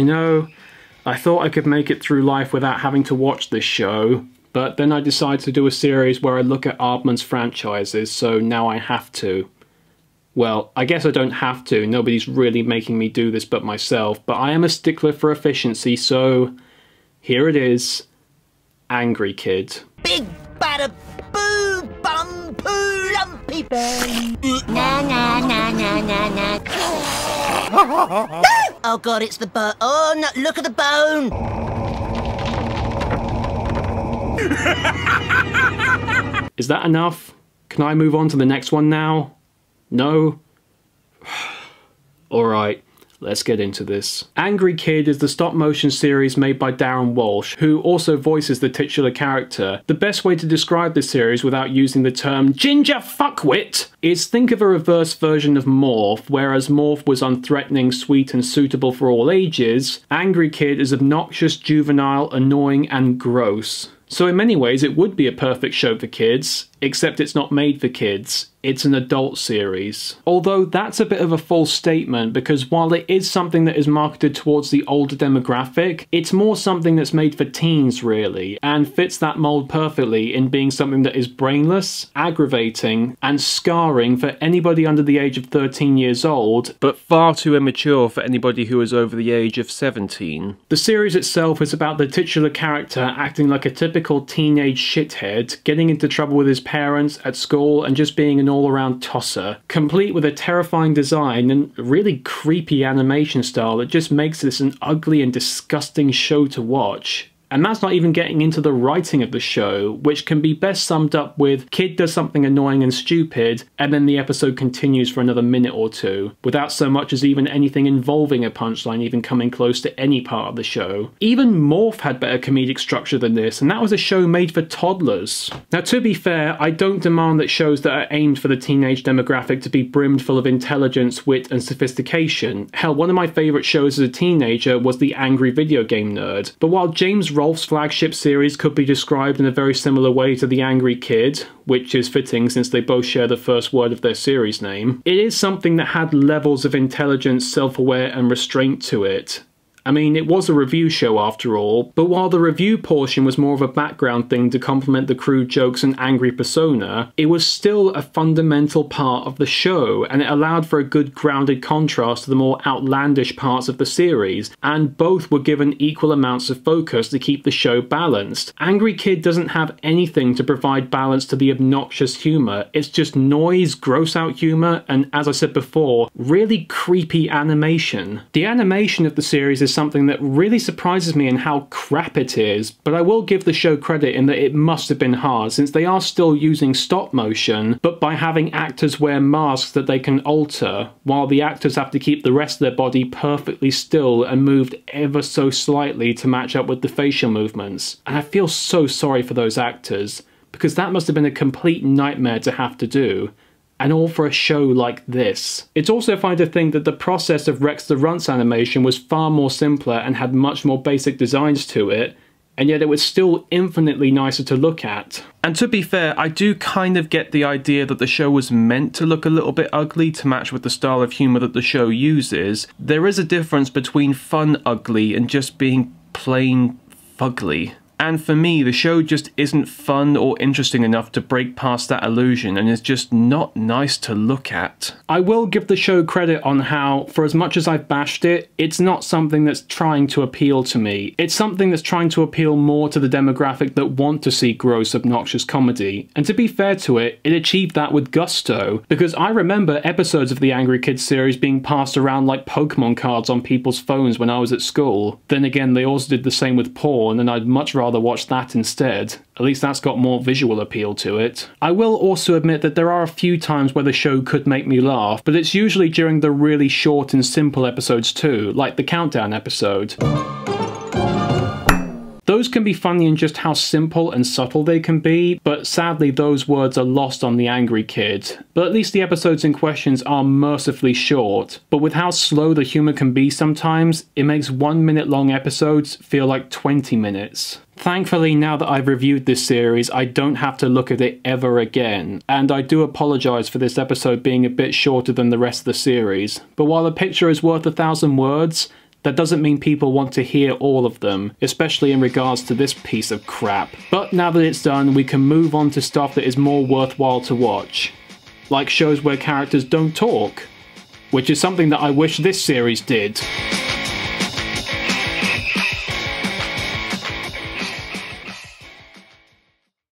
you know, I thought I could make it through life without having to watch this show, but then I decided to do a series where I look at Aardman's franchises, so now I have to. Well, I guess I don't have to, nobody's really making me do this but myself, but I am a stickler for efficiency, so here it is, Angry Kid. Big bada boo bum poo lumpy bang. Na na na na na na. Oh god, it's the bone. Oh no, look at the bone. Is that enough? Can I move on to the next one now? No? Alright, let's get into this. Angry Kid is the stop-motion series made by Darren Walsh, who also voices the titular character. The best way to describe this series without using the term ginger fuckwit is think of a reverse version of Morph. Whereas Morph was unthreatening, sweet and suitable for all ages, Angry Kid is obnoxious, juvenile, annoying and gross. So in many ways it would be a perfect show for kids, except it's not made for kids. It's an adult series. Although that's a bit of a false statement, because while it is something that is marketed towards the older demographic, it's more something that's made for teens really, and fits that mold perfectly in being something that is brainless, aggravating, and scarring for anybody under the age of 13 years old, but far too immature for anybody who is over the age of 17. The series itself is about the titular character acting like a typical teenage shithead, getting into trouble with his parents at school and just being an all-around tosser, complete with a terrifying design and really creepy animation style that just makes this an ugly and disgusting show to watch. And that's not even getting into the writing of the show, which can be best summed up with kid does something annoying and stupid, and then the episode continues for another minute or two, without so much as even anything involving a punchline even coming close to any part of the show. Even Morph had better comedic structure than this, and that was a show made for toddlers. Now to be fair, I don't demand that shows that are aimed for the teenage demographic to be brimmed full of intelligence, wit and sophistication. Hell, one of my favourite shows as a teenager was The Angry Video Game Nerd, but while James Rolfe's flagship series could be described in a very similar way to The Angry Kid, which is fitting since they both share the first word of their series name, it is something that had levels of intelligence, self-aware and restraint to it. I mean, it was a review show after all, but while the review portion was more of a background thing to complement the crude jokes and angry persona, it was still a fundamental part of the show, and it allowed for a good grounded contrast to the more outlandish parts of the series, and both were given equal amounts of focus to keep the show balanced. Angry Kid doesn't have anything to provide balance to the obnoxious humour, it's just noise, gross out humour, and as I said before, really creepy animation. The animation of the series is something that really surprises me in how crap it is, but I will give the show credit in that it must have been hard, since they are still using stop motion, but by having actors wear masks that they can alter, while the actors have to keep the rest of their body perfectly still and moved ever so slightly to match up with the facial movements. And I feel so sorry for those actors, because that must have been a complete nightmare to have to do. And all for a show like this. It's also fine to think that the process of Rex the Runt's animation was far more simpler and had much more basic designs to it, and yet it was still infinitely nicer to look at. And to be fair, I do kind of get the idea that the show was meant to look a little bit ugly to match with the style of humour that the show uses. There is a difference between fun ugly and just being plain fugly. And for me, the show just isn't fun or interesting enough to break past that illusion, and is just not nice to look at. I will give the show credit on how, for as much as I've bashed it, it's not something that's trying to appeal to me. It's something that's trying to appeal more to the demographic that want to see gross, obnoxious comedy. And to be fair to it, it achieved that with gusto, because I remember episodes of the Angry Kids series being passed around like Pokemon cards on people's phones when I was at school. Then again, they also did the same with porn, and I'd much rather watch that instead. At least that's got more visual appeal to it. I will also admit that there are a few times where the show could make me laugh, but it's usually during the really short and simple episodes too, like the countdown episode. Those can be funny in just how simple and subtle they can be, but sadly those words are lost on The Angry Kid. But at least the episodes in questions are mercifully short, but with how slow the humour can be sometimes, it makes 1 minute long episodes feel like 20 minutes. Thankfully, now that I've reviewed this series, I don't have to look at it ever again, and I do apologise for this episode being a bit shorter than the rest of the series, but while a picture is worth 1,000 words, That doesn't mean people want to hear all of them, especially in regards to this piece of crap. But now that it's done, we can move on to stuff that is more worthwhile to watch. Like shows where characters don't talk, which is something that I wish this series did.